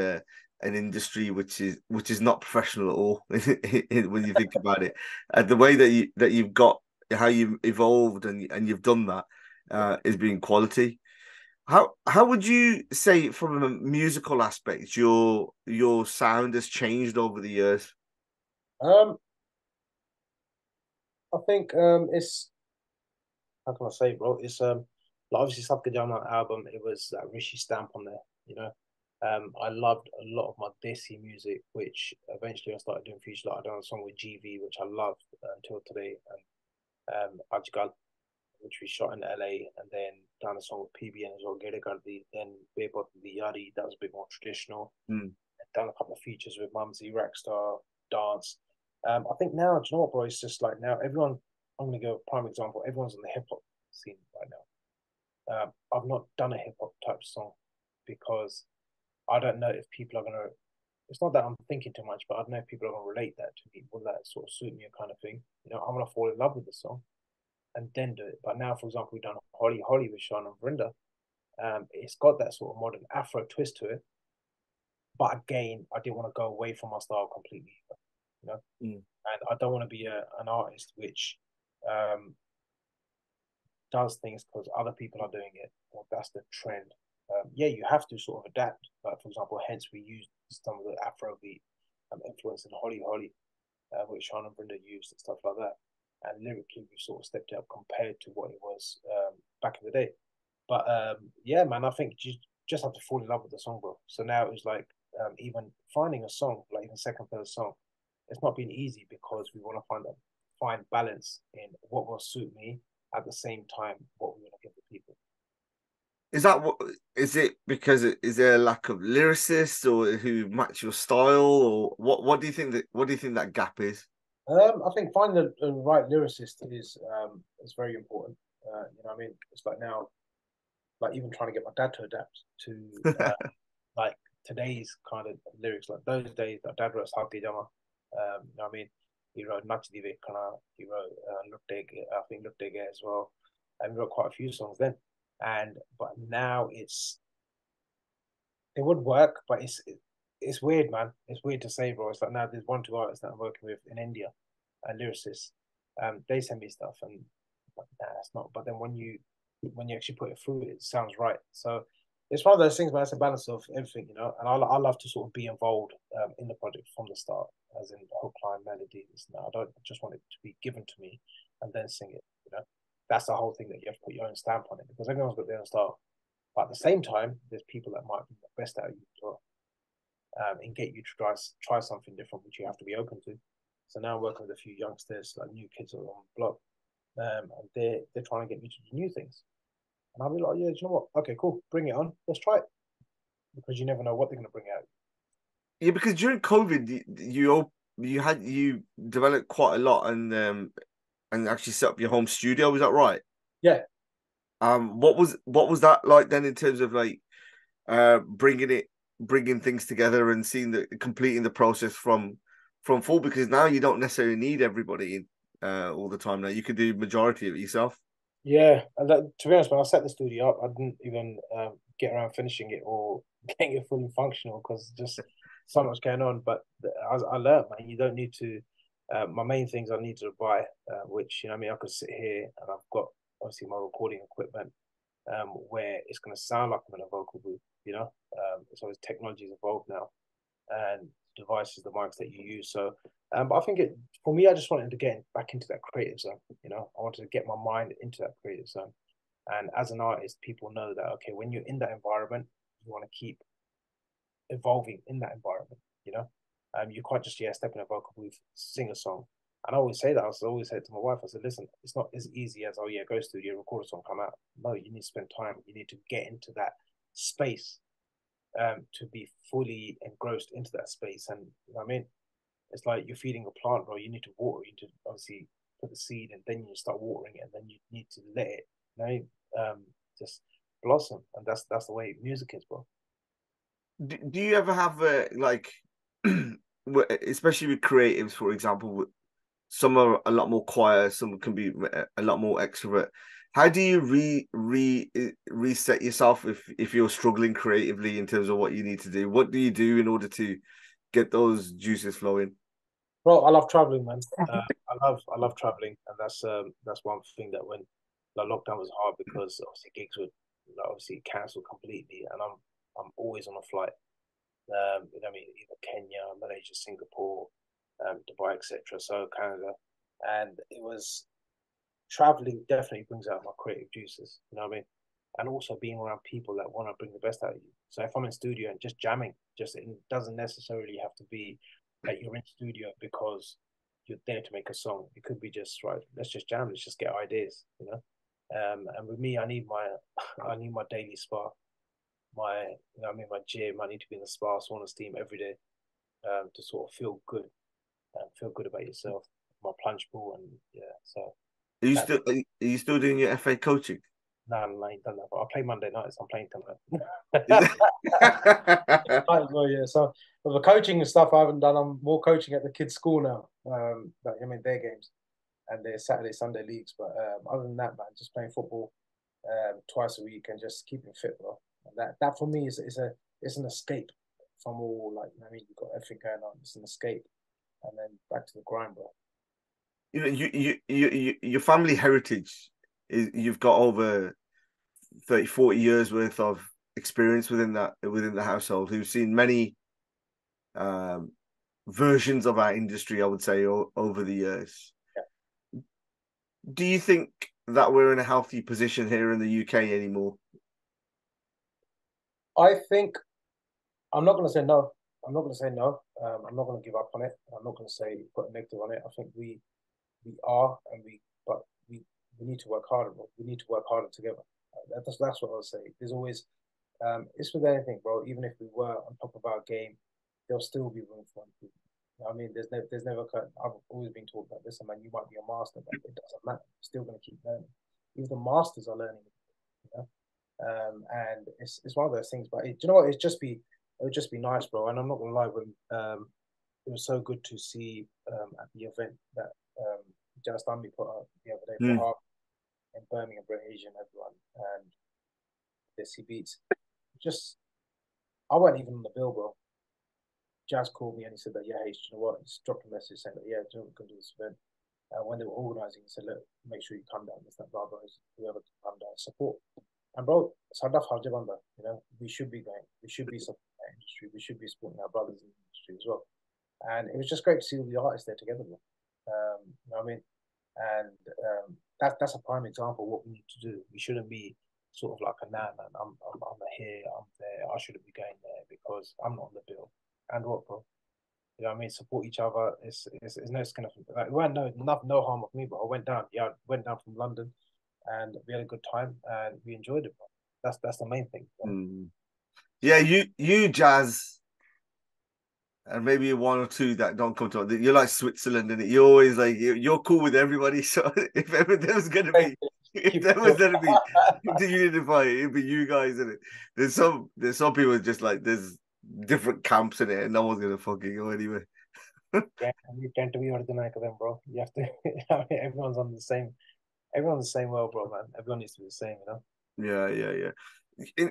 an industry which is not professional at all when you think about it, and the way that you've got, how you've evolved and you've done that is being quality. How would you say, from a musical aspect, your sound has changed over the years? I think it's, how can I say, bro? It's like, obviously Sadke Gidama album, it was that Rishi stamp on there, you know. I loved a lot of my Desi music, which eventually I started doing feature. Like, I done a song with G V, which I loved until today, and Ajgal, which we shot in LA, and then done a song with PBN as well, then Deepak the Yari, that was a bit more traditional. Done a couple of features with Mumsy, Rackstar, Dance. I think now, do you know what, bro? It's just like now everyone, I'm gonna go prime example, everyone's in the hip hop scene right now. I've not done a hip hop type song because I don't know if people are gonna, it's not that I'm thinking too much, but I don't know if people are gonna relate that to me. Will that sort of suit me, kind of thing? You know, I'm gonna fall in love with the song and then do it. But now, for example, we've done Hauli Hauli with Shaan and Verinder. It's got that sort of modern Afro twist to it. But again, I didn't want to go away from my style completely, you know? And I don't want to be an artist which does things because other people are doing it, or that's the trend. Yeah, you have to sort of adapt. Like, for example, hence we used some of the Afrobeat influence in Hauli Hauli, which Shaan and Verinder used and stuff like that. And lyrically, we sort of stepped it up compared to what it was back in the day. But yeah, man, I think you just have to fall in love with the song, bro. So now it was like even finding a song, like even second, third song, it's not been easy because we want to find balance in what will suit me at the same time what we want to give the people. Is that what? Is it because is there a lack of lyricists or who match your style, or what? What do you think that gap is? I think finding the right lyricist is very important. You know what I mean? It's like now, like even trying to get my dad to adapt to like today's kind of lyrics. Like those days, my dad wrote Sadke Gidama. You know what I mean? Hira Nachdive Kana, Hira Luttege as well. We wrote quite a few songs then. But now it would work, but it's weird, man. It's weird to say, bro. It's like now there's 1-2 artists that I'm working with in India, lyricists. They send me stuff, and like, nah, it's not. But then when you actually put it through, it sounds right. So it's one of those things, man. It's a balance of everything, you know. And I love to sort of be involved in the project from the start, as in the hook line, melody. I don't just want it to be given to me and then sing it, you know. That's the whole thing, that you have to put your own stamp on it, because everyone's got their own style. But at the same time, there's people that might be the best at you as well, and get you to try something different, which you have to be open to. So now I'm working with a few youngsters, like new kids on the block, and they're trying to get me to do new things. And I'll be like, yeah, do you know what? Okay, cool, bring it on. Let's try it, because you never know what they're going to bring out. Yeah, because during COVID, you developed quite a lot and actually set up your home studio. Was that right? Yeah. What was that like then, in terms of like bringing things together and completing the process from full? Because now you don't necessarily need everybody all the time. Now you can do majority of it yourself. Yeah, and that, to be honest, when I set the studio up, I didn't even get around finishing it or getting it fully functional, because just so much going on. But I learned, man, you don't need to. My main things I needed to buy, which, you know, I mean, I could sit here and I've got obviously my recording equipment, where it's going to sound like I'm in a vocal booth, you know. So technology is involved now, and devices, the mics that you use. So, but I think for me, I just wanted to get back into that creative zone, you know. I wanted to get my mind into that creative zone. And as an artist, people know that, okay, when you're in that environment, you want to keep evolving in that environment, you know. You can't just, step in a vocal booth, sing a song. And I always say that. I always say it to my wife. I said, listen, it's not as easy as, go studio, record a song, come out. No, you need to spend time. You need to get into that space, to be fully engrossed into that space. And, you know what I mean? It's like you're feeding a plant, bro. You need to water. You need to obviously put the seed, and then you start watering it, and then you need to let it, just blossom. And that's the way music is, bro. Do you ever have, especially with creatives, for example, some are a lot more quiet, some can be a lot more extrovert. How do you reset yourself if you're struggling creatively in terms of what you need to do? What do you do in order to get those juices flowing? Well, I love traveling, man. I love traveling, and that's one thing that when the lockdown was hard, because obviously gigs were obviously cancelled completely, and I'm always on a flight. You know what I mean, either Kenya, Malaysia, Singapore, Dubai, etc. So Canada, and it was traveling definitely brings out my creative juices. You know what I mean, and also being around people that want to bring the best out of you. So if I'm in studio and just jamming, it doesn't necessarily have to be that you're in studio because you're there to make a song. It could be just right. Let's just jam. Let's just get ideas. You know, and with me, I need my daily spark. My gym, I need to be in the spa, sauna, steam every day, to sort of feel good and feel good about yourself. My plunge pool, and yeah, so. Are you still doing your FA coaching? No, I ain't done that. But I play Monday nights. I'm playing tonight. Yeah. So the coaching and stuff I haven't done. I'm more coaching at the kids' school now. Their games and their Saturday, Sunday leagues. But other than that, man, just playing football twice a week and just keeping fit, bro. That for me is an escape from all, you've got everything going on. It's an escape, and then back to the grind, bro. You know, your family heritage is, you've got over 30, 40 years worth of experience within the household, who've seen many versions of our industry, I would say, over the years. Yeah. Do you think that we're in a healthy position here in the UK anymore? I think I'm not going to say no. I'm not going to say no. I'm not going to give up on it. I'm not going to say put a negative on it. I think we are, and we need to work harder. We need to work harder together. That's what I'll say. There's always, it's with anything, bro. Even if we were on top of our game, there'll still be room for improvement. I mean, there's never. I've always been taught that. Listen, man, you might be a master, but it doesn't matter. You're still going to keep learning. Even the masters are learning. You know? And it's one of those things, but it would just be nice, bro. And I'm not gonna lie, when it was so good to see at the event that Jazzy B put up the other day for Harga in Birmingham, BritAsia and everyone, and this he beats. Just, I wasn't even on the bill, bro. Jazz called me and he said that, yeah, hey, do you know what? He just dropped a message saying that, yeah, do you want to come to this event? When they were organising, he said, look, make sure you come down. It's that blah, blah, whoever can come down, support. And bro, Sadaf Harjabanda, you know, we should be going. We should be supporting that industry. We should be supporting our brothers in the industry as well. And it was just great to see all the artists there together, bro. You know what I mean? And that's a prime example of what we need to do. We shouldn't be sort of like a nah, man, I'm here, I'm there, I shouldn't be going there because I'm not on the bill. And what, bro? You know what I mean? Support each other. It's no skin off. Like, no harm of me, but I went down. Yeah, I went down from London, and we had a good time, and we enjoyed it, bro. That's the main thing. Yeah, you Jazz, and maybe one or two that don't come to. You're like Switzerland, and you're always like you're cool with everybody. So if ever there was gonna be. If that was gonna be unify, it'd be you guys in it. There's some people just like there's different camps in it, and no one's gonna fucking go anywhere. Yeah, you can't be organized then, bro. You have to. I mean, everyone's on the same world, bro, man. Everyone needs to be the same, you know. Yeah.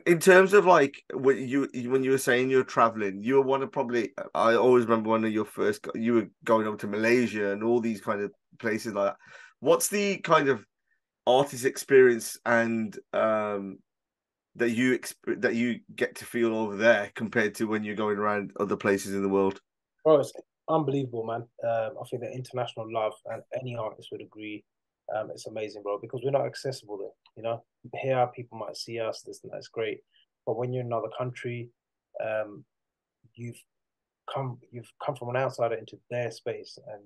In terms of like when you were saying you're traveling, you were one of probably. I always remember one of your first. You were going over to Malaysia and all these kind of places like that. What's the kind of artist experience and that you get to feel over there compared to when you're going around other places in the world? Bro, it's unbelievable, man. I think the international love, and any artist would agree, it's amazing, bro, because we're not accessible there, you know. Here people might see us, this and that's great, but when you're in another country, you've come from an outsider into their space, and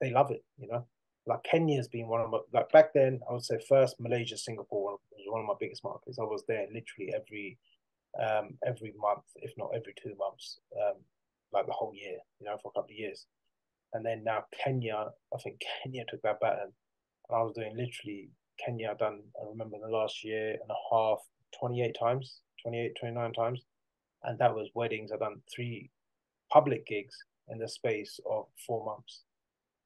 they love it, you know. Like Kenya's been one of my, like back then, I would say first Malaysia, Singapore was one of my biggest markets. I was there literally every month, if not every 2 months, like the whole year, you know, for a couple of years. And then now Kenya, I think Kenya took that baton. And I was doing literally Kenya done, I remember in the last year and a half, 29 times. And that was weddings. I've done 3 public gigs in the space of 4 months.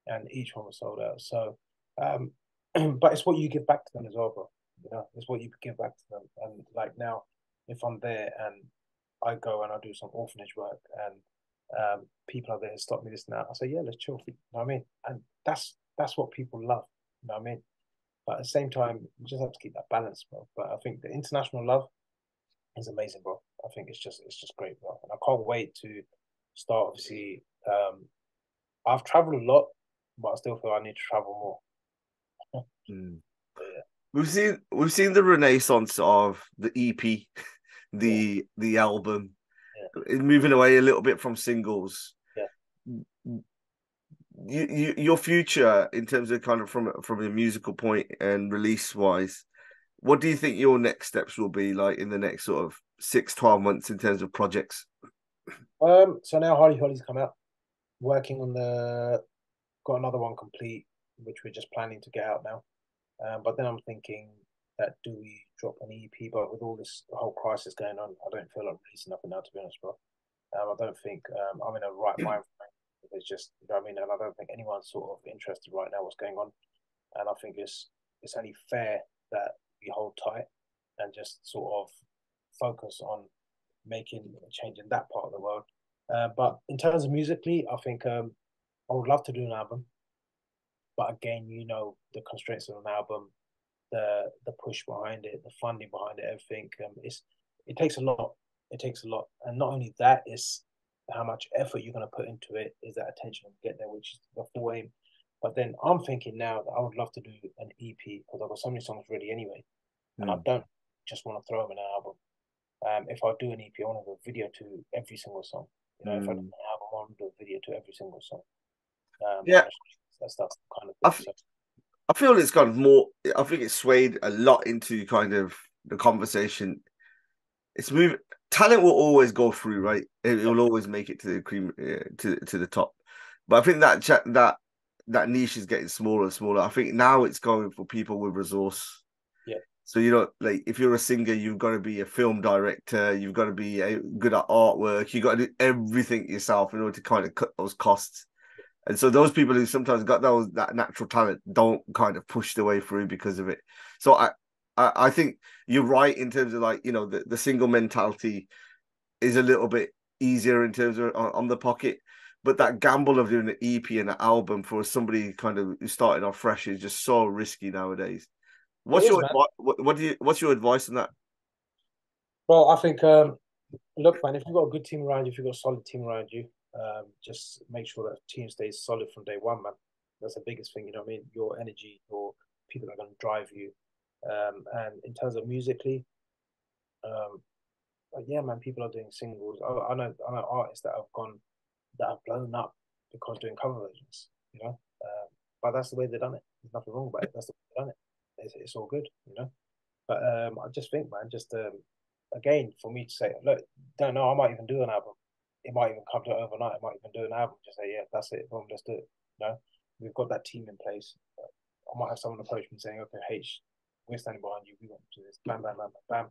And each one was sold out. So, but it's what you give back to them as well, bro. You know, it's what you give back to them. And like now, if I'm there and I go and I do some orphanage work, and people are there to stop me this and that, I say, yeah, let's chill. You know what I mean? And that's what people love. You know what I mean? But at the same time, you just have to keep that balance, bro. But I think the international love is amazing, bro. I think it's just great, bro. And I can't wait to start. Obviously, I've traveled a lot, but I still feel I need to travel more. Yeah. We've seen the renaissance of the EP, the album, moving away a little bit from singles. Yeah. Your future in terms of kind of from a musical point and release wise, what do you think your next steps will be like in the next sort of 6-12 months in terms of projects? So now Hauli Hauli's come out. Working on got another one complete, which we're just planning to get out now. But then I'm thinking that do we drop an EP? But with all this whole crisis going on, I don't feel like releasing nothing now, to be honest, bro. I don't think I'm in a right mind frame. It's just, you know what I mean? And I don't think anyone's sort of interested right now what's going on. And I think it's only fair that we hold tight and just sort of focus on making a change in that part of the world. But in terms of musically, I think I would love to do an album. But again, you know, the constraints of an album, the push behind it, the funding behind it, everything. It takes a lot. It takes a lot. And not only that, it's how much effort you're going to put into it, is that attention you get there, which is the full aim. But then I'm thinking now that I would love to do an EP, because I've got so many songs ready anyway. And I don't just want to throw them in an album. If I do an EP, I want to do a video to every single song. You know, if I do an album, I want to do a video to every single song. Yeah, that's the kind of thing. I feel it's kind of more. I think it's swayed a lot into kind of the conversation. It's moving. Talent will always go through, right? It will always make it to the cream, to the top. But I think that niche is getting smaller and smaller. I think now it's going for people with resource. Yeah, So you're not, like, if you're a singer, you've got to be a film director, you've got to be good at artwork, you've got to do everything yourself in order to kind of cut those costs. And so those people who sometimes got that natural talent don't kind of push their way through because of it. So I think you're right in terms of, like, you know, the single mentality is a little bit easier in terms of on the pocket. But that gamble of doing an EP and an album for somebody kind of who started off fresh is just so risky nowadays. What's your advice on that? Well, I think, look, man, if you've got a good team around you, if you've got a solid team around you, just make sure that team stays solid from day one, man. That's the biggest thing, you know what I mean? Your energy, your people are going to drive you. And in terms of musically, yeah, man, people are doing singles. I know artists that have blown up because doing cover versions, you know? But that's the way they've done it. There's nothing wrong about it. That's the way they've done it. It's all good, you know. But I just think, man, again, for me to say, look, don't know, I might even do an album. It might even come to it overnight. I might even do an album. Just say, yeah, that's it. Boom, let's do it. You know, we've got that team in place. I might have someone approach me saying, okay, H, we're standing behind you. We want to do this. Bam, bam, bam, bam, bam.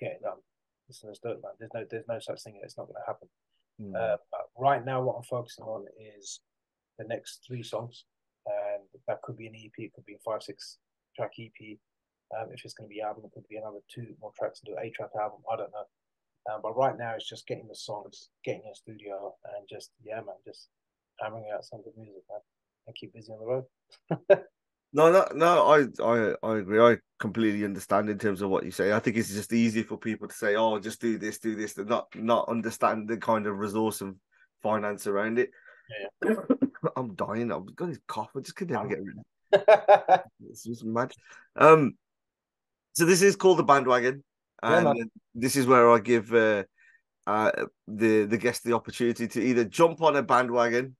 Get it done. Listen, let's do it, man. There's no such thing. It's not going to happen. Mm. But right now, what I'm focusing on is the next 3 songs, and that could be an EP. It could be a 5-6. Track EP. If it's going to be album, it could be another 2 more tracks to do an 8-track album. I don't know. But right now, it's just getting the songs, getting in the studio, and just, yeah, man, just hammering out some good music, man, and keep busy on the road. No, I agree. I completely understand in terms of what you say. I think it's just easy for people to say, oh, just do this, and not understand the kind of resource and finance around it. Yeah. I'm dying. I've got this cough. I just could never get rid of it. This is mad. So this is called The Bandwagon, and this is where I give the guest the opportunity to either jump on a bandwagon,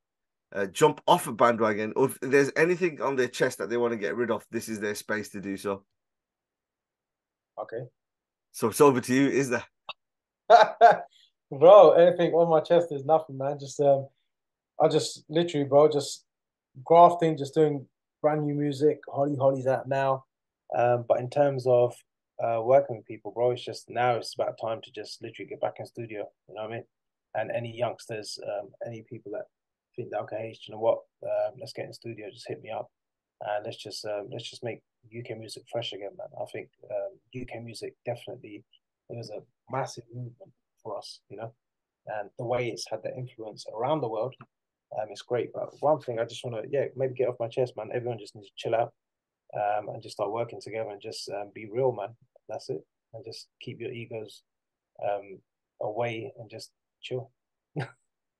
jump off a bandwagon, or if there's anything on their chest that they want to get rid of, this is their space to do so. Okay. So it's over to you, is there? Bro, anything on my chest is nothing, man. Just I just literally, bro, just grafting, just doing brand new music. Hauli Hauli's out now, but in terms of working with people, bro, it's just now it's about time to just literally get back in studio, you know what I mean? And any youngsters, any people that think that, okay, hey, you know what, let's get in studio, just hit me up, and let's just make UK music fresh again, man. I think UK music definitely, it was a massive movement for us, you know, and the way it's had the influence around the world, it's great. But one thing I just want to, yeah, maybe get off my chest, man. Everyone just needs to chill out and just start working together and just be real, man. That's it. And just keep your egos away and just chill.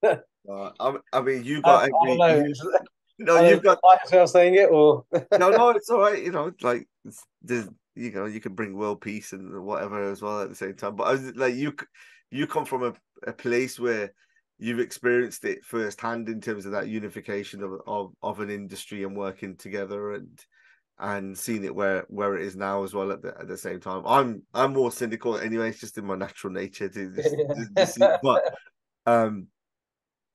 I mean, you got angry. No, you've got. Myself saying it, or no, it's all right. You know, like you know, you can bring world peace and whatever as well at the same time. But I was like, you come from a place where you've experienced it firsthand in terms of that unification of an industry and working together and seeing it where it is now as well at the same time. I'm more cynical anyway. It's just in my natural nature to just see, but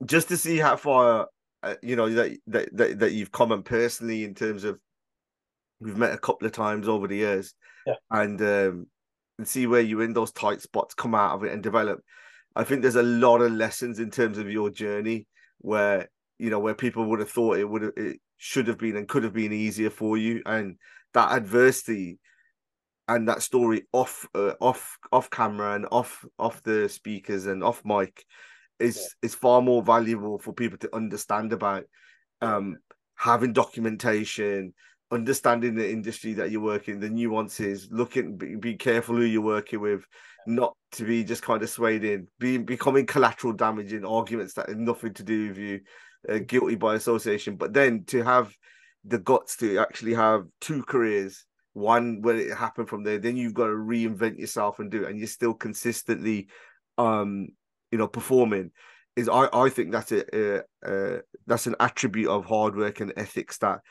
just to see how far you know that you've come, and personally in terms of we've met a couple of times over the years, yeah. And see where you're in those tight spots, come out of it and develop. I think there's a lot of lessons in terms of your journey where, you know, where people would have thought it should have been and could have been easier for you. And that adversity and that story off camera and off the speakers and off mic is far more valuable for people to understand about having documentation, understanding the industry that you're working, the nuances, looking, be careful who you're working with, not to be just kind of swayed in, becoming collateral damage in arguments that have nothing to do with you, guilty by association. But then to have the guts to actually have 2 careers, one where it happened from there, then you've got to reinvent yourself and do it, and you're still consistently, you know, performing. Is I think that's that's an attribute of hard work and ethics that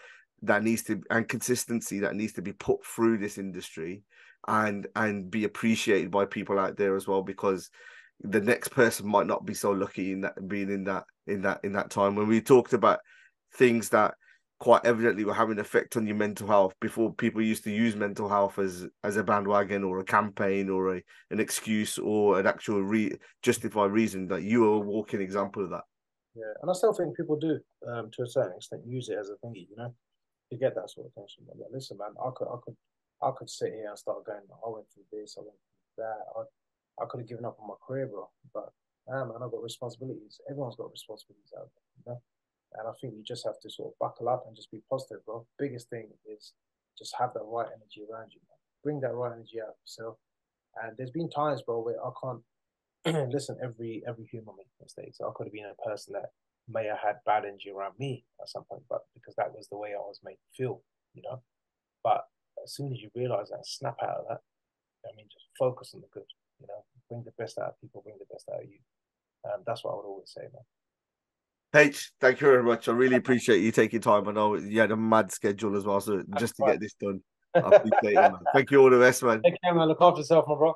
needs to, and consistency that needs to be put through this industry and be appreciated by people out there as well, because the next person might not be so lucky in that time. When we talked about things that quite evidently will have an effect on your mental health. Before, people used to use mental health as a bandwagon or a campaign or an excuse or an actual justified reason. That you are a walking example of that. Yeah, and I still think people do, to a certain extent, use it as a thingy, you know, to get that sort of attention. But like, listen, man, I could sit here and start going, I went through this, I went through that. I could have given up on my career, bro. But, man, I've got responsibilities. Everyone's got responsibilities out there, you know? And I think you just have to sort of buckle up and just be positive, bro. Biggest thing is just have that right energy around you, man. Bring that right energy out of yourself. And there's been times, bro, where I can't, listen, every human makes mistakes. I could have been a person that may have had bad energy around me at some point, but because that was the way I was made to feel, you know. But as soon as you realise that, snap out of that. I mean, just focus on the good, you know. Bring the best out of people, bring the best out of you. That's what I would always say, man. H, thank you very much. I really appreciate you taking time. I know you had a mad schedule as well, so just to get this done, I appreciate it, man. Thank you all the best, man. Take care, man. Look after yourself, my bro.